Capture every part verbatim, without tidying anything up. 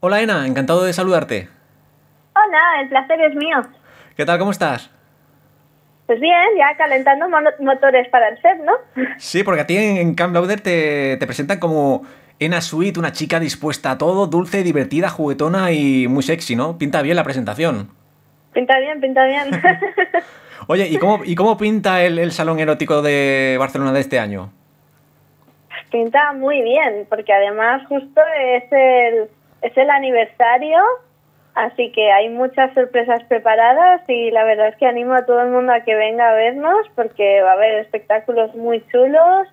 Hola Ena, encantado de saludarte. Hola, el placer es mío. ¿Qué tal? ¿Cómo estás? Pues bien, ya calentando motores para el set, ¿no? Sí, porque a ti en Camploader te, te presentan como Ena Sweet, una chica dispuesta a todo, dulce, divertida, juguetona y muy sexy, ¿no? Pinta bien la presentación. Pinta bien, pinta bien. Oye, ¿y cómo, y cómo pinta el, el Salón Erótico de Barcelona de este año? Pinta muy bien, porque además justo es el, es el aniversario, así que hay muchas sorpresas preparadas y la verdad es que animo a todo el mundo a que venga a vernos porque va a haber espectáculos muy chulos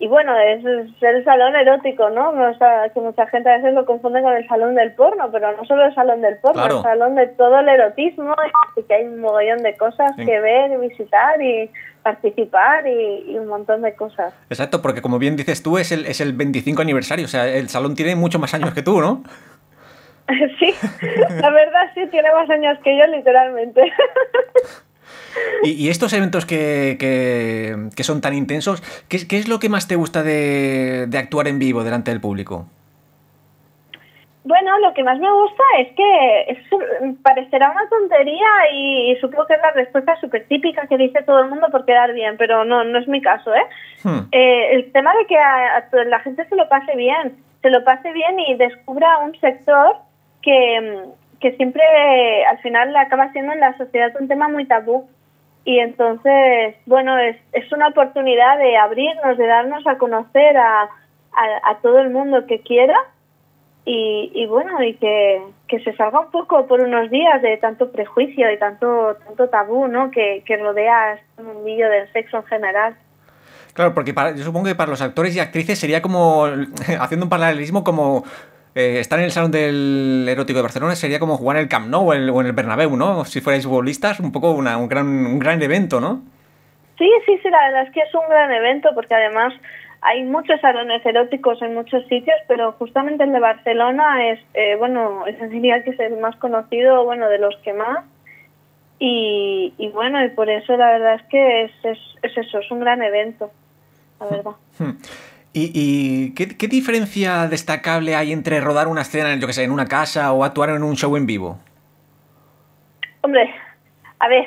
y bueno, es, es el salón erótico, ¿no? O sea, que mucha gente a veces lo confunde con el salón del porno, pero no solo el salón del porno, claro. El salón de todo el erotismo, así que hay un mogollón de cosas sí. que ver, visitar y participar y, y un montón de cosas. Exacto, porque como bien dices tú, es el, es el veinticinco aniversario, o sea, el salón tiene muchos más años que tú, ¿no? Sí, la verdad sí, tiene más años que yo, literalmente. Y, y estos eventos que, que, que son tan intensos, ¿qué, qué es lo que más te gusta de, de actuar en vivo delante del público? Bueno, lo que más me gusta es que es, parecerá una tontería y, y supongo que es la respuesta súper típica que dice todo el mundo por quedar bien, pero no, no es mi caso, ¿eh? Hmm. Eh, el tema de que a, a la gente se lo pase bien, se lo pase bien y descubra un sector que, que siempre eh, al final acaba siendo en la sociedad un tema muy tabú. Y entonces, bueno, es, es una oportunidad de abrirnos, de darnos a conocer a, a, a todo el mundo que quiera y, y bueno, y que, que se salga un poco por unos días de tanto prejuicio y tanto, tanto tabú, ¿no? que, que rodea este mundillo del sexo en general. Claro, porque para, yo supongo que para los actores y actrices sería como, haciendo un paralelismo, como eh, estar en el Salón del Erótico de Barcelona sería como jugar en el Camp Nou o en, o en el Bernabéu, ¿no? Si fuerais futbolistas, un poco una, un, gran, un gran evento, ¿no? Sí, sí, sí, la verdad es que es un gran evento porque además hay muchos salones eróticos en muchos sitios, pero justamente el de Barcelona es, eh, bueno, es diría que es el más conocido, bueno, de los que más. Y, y bueno, y por eso la verdad es que es, es, es eso, es un gran evento, la verdad. ¿Y, y qué, qué diferencia destacable hay entre rodar una escena, yo que sé, en una casa o actuar en un show en vivo? Hombre, a ver,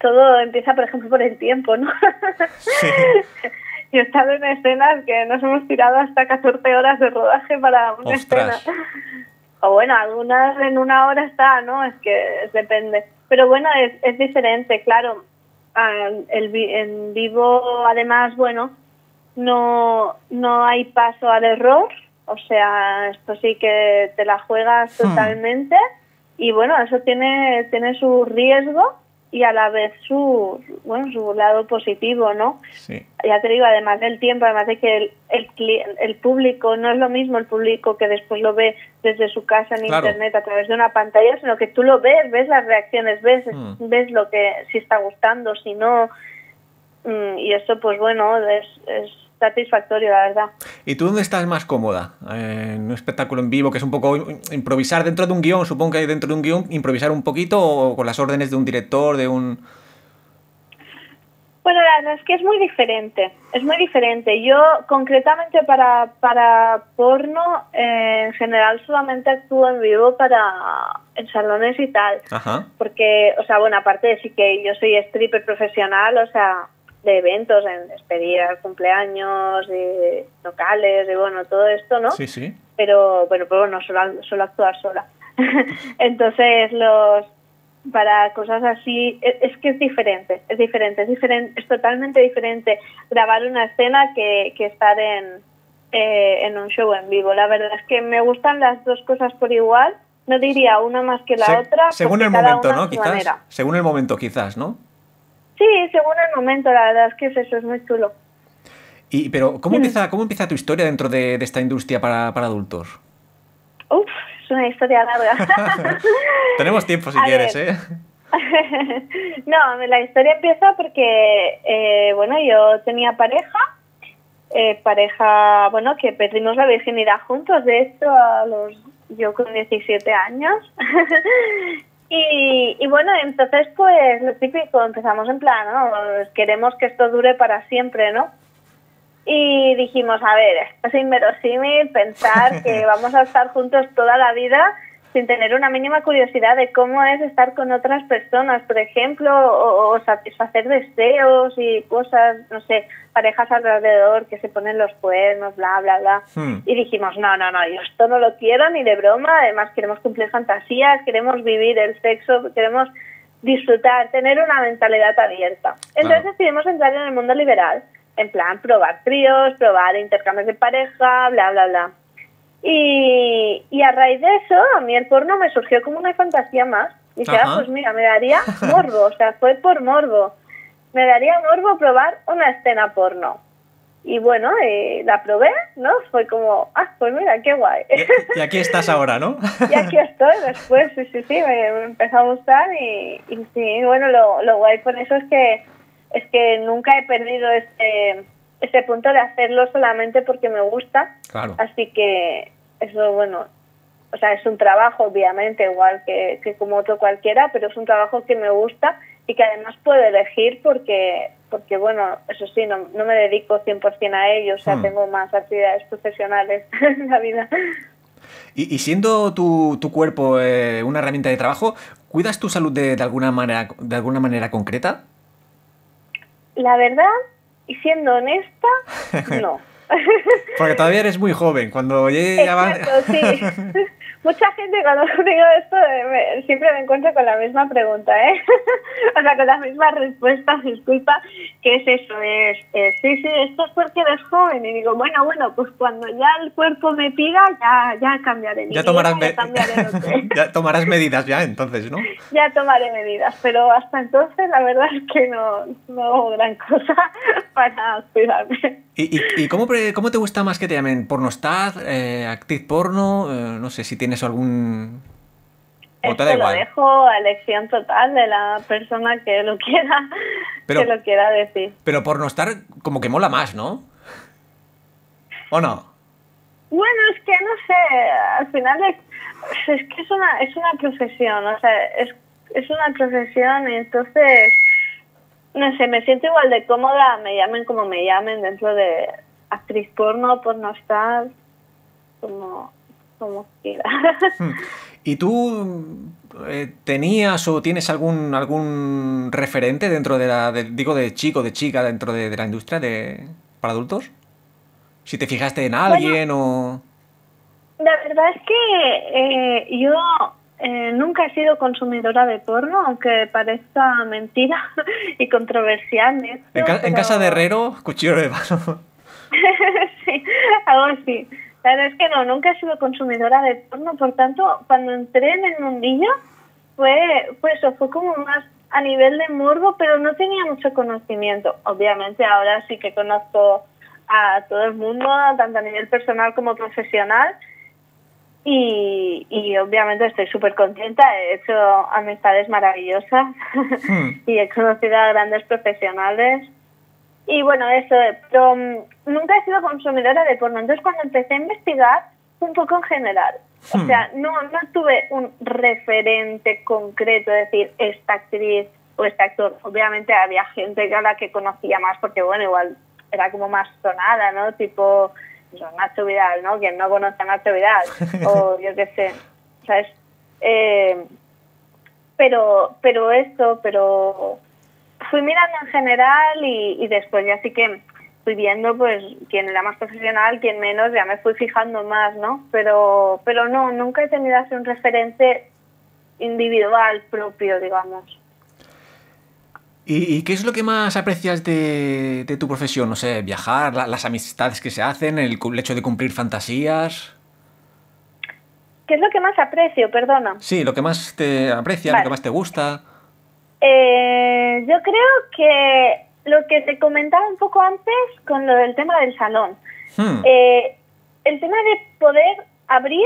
todo empieza, por ejemplo, por el tiempo, ¿no? Sí. Yo he estado en escenas que nos hemos tirado hasta catorce horas de rodaje para una Ostras. escena. O bueno, algunas en una hora está, ¿no? Es que depende. Pero bueno, es, es diferente, claro. El, en vivo, además, bueno, no, no hay paso al error. O sea, esto sí que te la juegas totalmente. Hmm. Y bueno, eso tiene, tiene su riesgo y a la vez su, bueno, su lado positivo, ¿no? Sí. Ya te digo, además del tiempo, además de que el, el, el público, no es lo mismo el público que después lo ve desde su casa en claro. internet a través de una pantalla, sino que tú lo ves, ves las reacciones, ves, mm. ves lo que si está gustando, si no, y eso pues bueno, es, es satisfactorio, la verdad. ¿Y tú dónde estás más cómoda? Eh, ¿en un espectáculo en vivo que es un poco improvisar dentro de un guión? Supongo que dentro de un guión improvisar un poquito o con las órdenes de un director, de un... Bueno, la verdad es que es muy diferente, es muy diferente. Yo concretamente para, para porno eh, en general solamente actúo en vivo para en salones y tal. Ajá. Porque, o sea, bueno, aparte sí que yo soy stripper profesional, o sea... de eventos, en despedidas, cumpleaños, de locales, de bueno, todo esto, ¿no? Sí, sí. Pero, pero, pero bueno, suelo, suelo actuar sola. Entonces, los para cosas así, es, es que es diferente, es diferente, es diferente, es totalmente diferente grabar una escena que, que estar en, eh, en un show en vivo. La verdad es que me gustan las dos cosas por igual, no diría una más que la Se, otra. Según el momento, ¿no? Quizás. Manera. Según el momento, quizás, ¿no? Sí, según el momento, la verdad es que es eso, es muy chulo. Y, pero, ¿cómo empieza, cómo empieza tu historia dentro de, de esta industria para, para adultos? Uf, es una historia larga. Tenemos tiempo si A quieres, ver. ¿eh? No, la historia empieza porque, eh, bueno, yo tenía pareja, eh, pareja, bueno, que perdimos la virginidad juntos, de hecho, a los, yo con diecisiete años. Y, y bueno, entonces pues lo típico, empezamos en plan, ¿no? Queremos que esto dure para siempre, ¿no? Y dijimos, a ver, es inverosímil pensar que vamos a estar juntos toda la vida sin tener una mínima curiosidad de cómo es estar con otras personas, por ejemplo, o, o satisfacer deseos y cosas, no sé, parejas alrededor que se ponen los cuernos, bla, bla, bla. Hmm. Y dijimos, no, no, no, yo esto no lo quiero ni de broma, además queremos cumplir fantasías, queremos vivir el sexo, queremos disfrutar, tener una mentalidad abierta. Entonces ah. decidimos entrar en el mundo liberal. En plan, probar tríos, probar intercambios de pareja, bla, bla, bla. Y, y a raíz de eso, a mí el porno me surgió como una fantasía más. Y dije, ah, pues mira, me daría morbo, o sea, fue por morbo. Me daría morbo probar una escena porno. Y bueno, eh, la probé, ¿no? Fue como, ah, pues mira, qué guay. Y, y aquí estás ahora, ¿no? Y aquí estoy después, sí, sí, sí, me, me empezó a gustar. Y, y sí, bueno, lo, lo guay por eso es que es que nunca he perdido este, este punto de hacerlo solamente porque me gusta. Claro. Así que eso, bueno, o sea, es un trabajo, obviamente, igual que, que como otro cualquiera, pero es un trabajo que me gusta y que además puedo elegir porque, porque bueno, eso sí, no, no me dedico cien por cien a ello, o sea, hmm. tengo más actividades profesionales en la vida. Y, y siendo tu, tu cuerpo eh, una herramienta de trabajo, ¿cuidas tu salud de, de alguna manera, de alguna manera concreta? La verdad, y siendo honesta, no. Porque todavía eres muy joven. Cuando llegue ya va... sí. Mucha gente cuando digo esto me, siempre me encuentro con la misma pregunta, ¿eh? O sea, con las mismas respuestas, disculpa, que es eso, es, es sí, sí, esto es porque eres joven. Y digo, bueno, bueno, pues cuando ya el cuerpo me pida, ya, ya cambiaré. Ya, tomarás vida, me... ya, cambiaré ya tomarás medidas ya, entonces, ¿no? Ya tomaré medidas, pero hasta entonces la verdad es que no, no hago gran cosa para cuidarme. ¿Y, y, y cómo, cómo te gusta más que te llamen? ¿Pornostad? Eh, ¿Actriz porno? Eh, no sé si tienes algún... ¿O te da igual? Lo dejo a elección total de la persona que lo quiera, pero, que lo quiera decir. Pero pornostar como que mola más, ¿no? ¿O no? Bueno, es que no sé, al final es, es que es una, es una profesión, o sea, es, es una profesión y entonces... No sé, me siento igual de cómoda, me llamen como me llamen, dentro de actriz porno, pornostar, como, como quiera. ¿Y tú eh, tenías o tienes algún algún referente dentro de la, de, digo, de chico, de chica, dentro de, de la industria de para adultos? Si te fijaste en alguien, bueno, o... La verdad es que eh, yo... Eh, nunca he sido consumidora de porno, aunque parezca mentira y controversial. Esto, en, ca pero... en casa de herrero, cuchillo de palo. Sí, algo así. La verdad es que no, nunca he sido consumidora de porno, por tanto, cuando entré en el mundillo, fue, fue eso, fue como más a nivel de morbo, pero no tenía mucho conocimiento. Obviamente ahora sí que conozco a todo el mundo, tanto a nivel personal como profesional. Y, y obviamente estoy súper contenta, he hecho amistades maravillosas hmm. y he conocido a grandes profesionales. Y bueno, eso, pero nunca he sido consumidora de porno. Entonces cuando empecé a investigar, un poco en general. Hmm. O sea, no, no tuve un referente concreto, es decir, esta actriz o este actor. Obviamente había gente que a la que conocía más porque, bueno, igual era como más sonada, ¿no? Tipo... Nacho Vidal, ¿no? Quien no conoce a Nacho Vidal, o yo qué sé, ¿sabes? Eh, pero, pero esto, pero fui mirando en general y, y después ya sí que fui viendo, pues, quién era más profesional, quién menos, ya me fui fijando más, ¿no? Pero, pero no, nunca he tenido así un referente individual propio, digamos. ¿Y qué es lo que más aprecias de, de tu profesión? No sé, viajar, la, las amistades que se hacen, el, el hecho de cumplir fantasías... ¿Qué es lo que más aprecio? Perdona. Sí, lo que más te aprecia, vale. Lo que más te gusta... Eh, yo creo que lo que te comentaba un poco antes con lo del tema del salón. Hmm. Eh, el tema de poder abrir,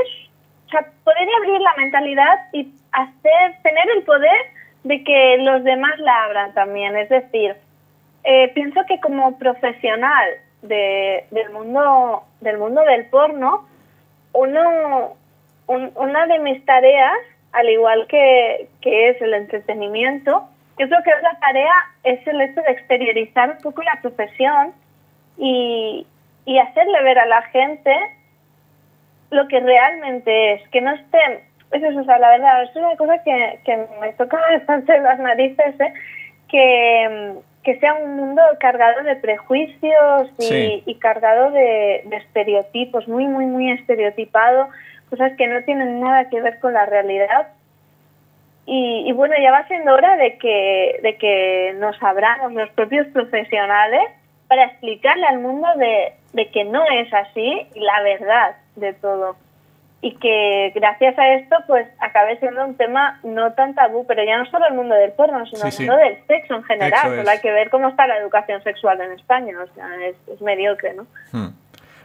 o sea, poder abrir la mentalidad y hacer, tener el poder... de que los demás la abran también. Es decir, eh, pienso que como profesional de, del mundo del mundo del porno, uno un, una de mis tareas, al igual que, que es el entretenimiento, yo creo que otra tarea es el hecho de exteriorizar un poco la profesión y, y hacerle ver a la gente lo que realmente es, que no estén... Eso es, o sea, la verdad, es una cosa que, que me toca bastante las narices, ¿eh? que, que sea un mundo cargado de prejuicios y, sí. y cargado de, de estereotipos, muy, muy, muy estereotipado, cosas que no tienen nada que ver con la realidad. Y, y bueno, ya va siendo hora de que, de que nos abramos los propios profesionales para explicarle al mundo de, de que no es así y la verdad de todo. Y que gracias a esto pues acabe siendo un tema no tan tabú, pero ya no solo el mundo del porno, sino sí, sí. el mundo del sexo en general. Solo es. Hay que ver cómo está la educación sexual en España, o sea, es, es mediocre, ¿no? Hmm.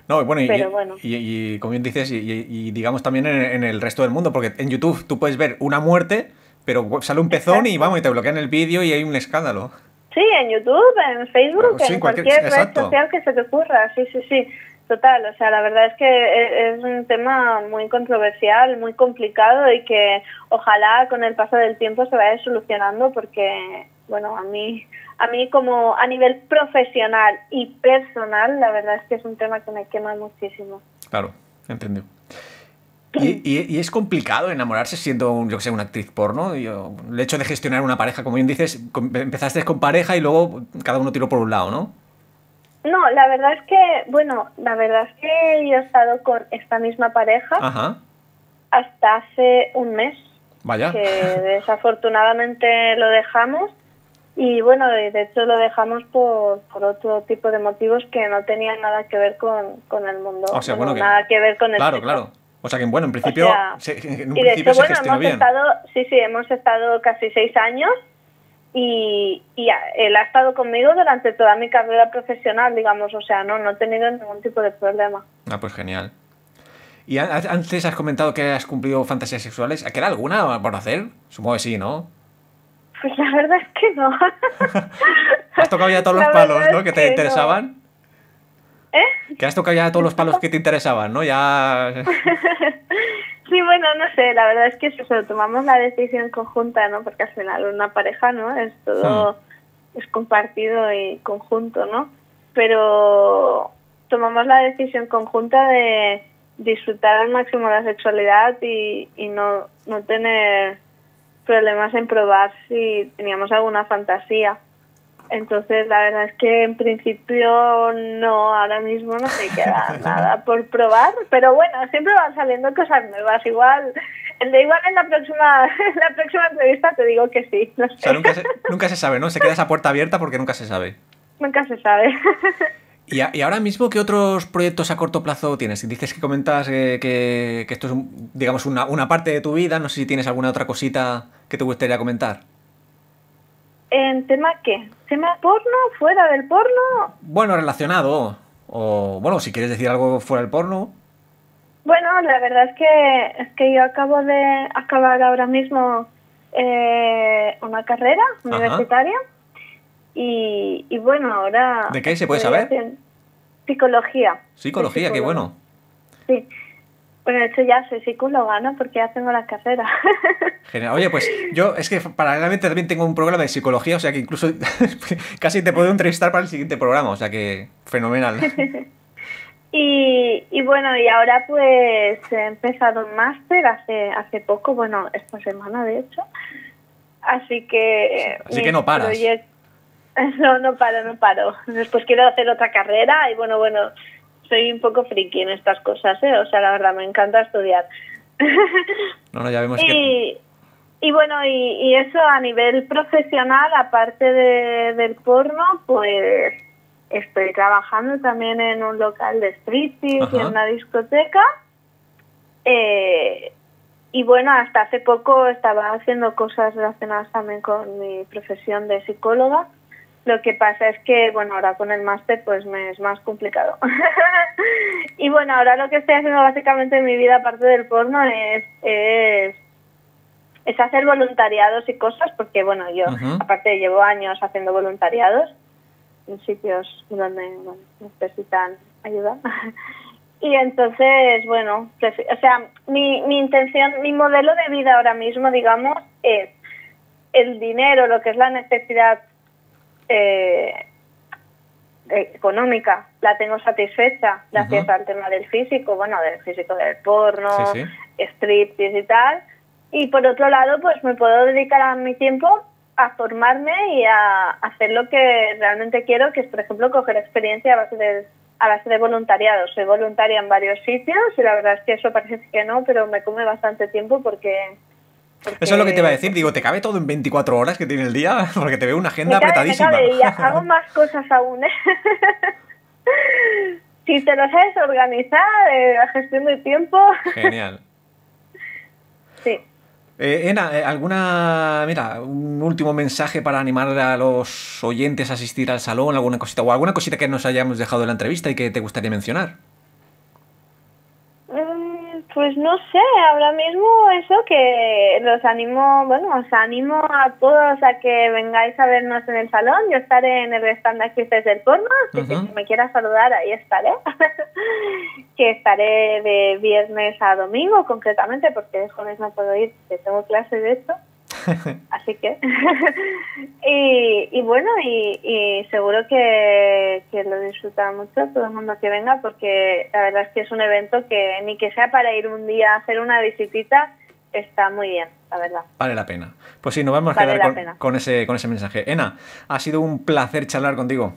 No, bueno, y, pero bueno. Y, y, y como bien dices, y, y, y digamos también en, en el resto del mundo, porque en YouTube tú puedes ver una muerte, pero sale un pezón exacto. y vamos, y te bloquean el vídeo y hay un escándalo. Sí, en YouTube, en Facebook, sí, en cualquier, cualquier red exacto. social que se te ocurra, sí, sí, sí. Total, o sea, la verdad es que es un tema muy controversial, muy complicado y que ojalá con el paso del tiempo se vaya solucionando porque, bueno, a mí, a mí como a nivel profesional y personal, la verdad es que es un tema que me quema muchísimo. Claro, entendido. ¿Y, y, y es complicado enamorarse siendo, un, yo que sé, una actriz porno? Yo, el hecho de gestionar una pareja, como bien dices, empezaste con pareja y luego cada uno tiró por un lado, ¿no? No, la verdad es que, bueno, la verdad es que yo he estado con esta misma pareja Ajá. hasta hace un mes. Vaya. Que desafortunadamente lo dejamos y, bueno, de hecho lo dejamos por, por otro tipo de motivos que no tenían nada que ver con, con el mundo. O sea, bueno, que, nada que ver con el Claro, tipo. claro. O sea que, bueno, en principio, o sea, se, en un y de principio hecho, se bueno, gestionó hemos bien. Estado, sí, sí, hemos estado casi seis años. Y, y él ha estado conmigo durante toda mi carrera profesional, digamos, o sea, no, no he tenido ningún tipo de problema. Ah, pues genial. Y antes has comentado que has cumplido fantasías sexuales. ¿Queda alguna por hacer? Supongo que sí, ¿no? Pues la verdad es que no. Has tocado ya todos los palos, ¿no? Que te interesaban. ¿Eh? Que has tocado ya todos los palos que te interesaban, ¿no? Ya... Sí, bueno, no sé, la verdad es que eso, tomamos la decisión conjunta, ¿no? Porque al final una pareja, ¿no? Es todo, sí. es compartido y conjunto, ¿no? Pero tomamos la decisión conjunta de disfrutar al máximo la sexualidad y, y no, no tener problemas en probar si teníamos alguna fantasía. Entonces, la verdad es que en principio no, ahora mismo no me queda nada por probar, pero bueno, siempre van saliendo cosas nuevas. Igual, el de igual en la próxima, en la próxima entrevista te digo que sí. No sé. O sea, nunca se, nunca se sabe, ¿no? Se queda esa puerta abierta porque nunca se sabe. Nunca se sabe. ¿Y, a, y ahora mismo qué otros proyectos a corto plazo tienes? Dices que comentas que, que, que esto es, digamos, una, una parte de tu vida. No sé si tienes alguna otra cosita que te gustaría comentar. ¿En tema qué? ¿Tema porno? ¿Fuera del porno? Bueno, relacionado. O, bueno, si quieres decir algo fuera del porno. Bueno, la verdad es que, es que yo acabo de acabar ahora mismo eh, una carrera Ajá. universitaria. Y, y bueno, ahora... ¿De qué se puede saber? Psicología. Psicología, qué bueno. Sí. Bueno, de hecho ya soy psicóloga, ¿no? Porque ya tengo la carrera. Genial. Oye, pues yo es que paralelamente también tengo un programa de psicología, o sea que incluso casi te puedo entrevistar para el siguiente programa, o sea que fenomenal. Y, y bueno, y ahora pues he empezado un máster hace, hace poco, bueno, esta semana de hecho. Así que... Así que no paras. Proyecto... No, no paro, no paro. Después quiero hacer otra carrera y bueno, bueno... Soy un poco friki en estas cosas, ¿eh? O sea, la verdad, me encanta estudiar. No, no, ya vemos y, que... Y bueno, y, y eso a nivel profesional, aparte de, del porno, pues estoy trabajando también en un local de striptease y en una discoteca. Eh, y bueno, hasta hace poco estaba haciendo cosas relacionadas también con mi profesión de psicóloga. Lo que pasa es que, bueno, ahora con el máster pues me es más complicado. Y bueno, ahora lo que estoy haciendo básicamente en mi vida, aparte del porno, es, es, es hacer voluntariados y cosas, porque bueno, yo uh-huh. aparte llevo años haciendo voluntariados en sitios donde bueno, necesitan ayuda. Y entonces, bueno, o sea, mi, mi intención, mi modelo de vida ahora mismo, digamos, es el dinero, lo que es la necesidad Eh, económica, la tengo satisfecha gracias uh -huh. al tema del físico, bueno, del físico del porno, sí, sí. striptease y tal. Y por otro lado, pues me puedo dedicar a mi tiempo a formarme y a hacer lo que realmente quiero, que es, por ejemplo, coger experiencia a base de, a base de voluntariado. Soy voluntaria en varios sitios y la verdad es que eso parece que no, pero me come bastante tiempo porque... Porque... Eso es lo que te iba a decir, digo, ¿te cabe todo en veinticuatro horas que tiene el día? Porque te veo una agenda me cabe, apretadísima. Me cabe, y hago más cosas aún, ¿eh? Si te lo sabes organizar, eh, la gestión del tiempo... Genial. Sí. Eh, Ena, ¿alguna, mira, un último mensaje para animar a los oyentes a asistir al salón, alguna cosita, o alguna cosita que nos hayamos dejado en la entrevista y que te gustaría mencionar? Pues no sé, ahora mismo eso, que los animo, bueno, os animo a todos a que vengáis a vernos en el salón. Yo estaré en el stand de actrices del porno, así uh-huh. que si me quieras saludar, ahí estaré. Que estaré de viernes a domingo, concretamente, porque el jueves no puedo ir, porque tengo clase de esto. Así que... y, y bueno, y, y seguro que, que lo disfruta mucho todo el mundo que venga, porque la verdad es que es un evento que ni que sea para ir un día a hacer una visitita, está muy bien, la verdad. Vale la pena. Pues sí, nos vamos a vale quedar con, con, ese, con ese mensaje. Ena, ha sido un placer charlar contigo.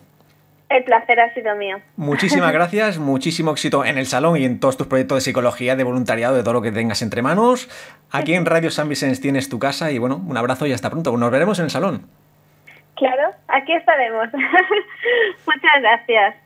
El placer ha sido mío. Muchísimas gracias, muchísimo éxito en el salón y en todos tus proyectos de psicología, de voluntariado, de todo lo que tengas entre manos. Aquí en Radio San Vicente tienes tu casa y bueno, un abrazo y hasta pronto. Nos veremos en el salón. Claro, aquí estaremos. Muchas gracias.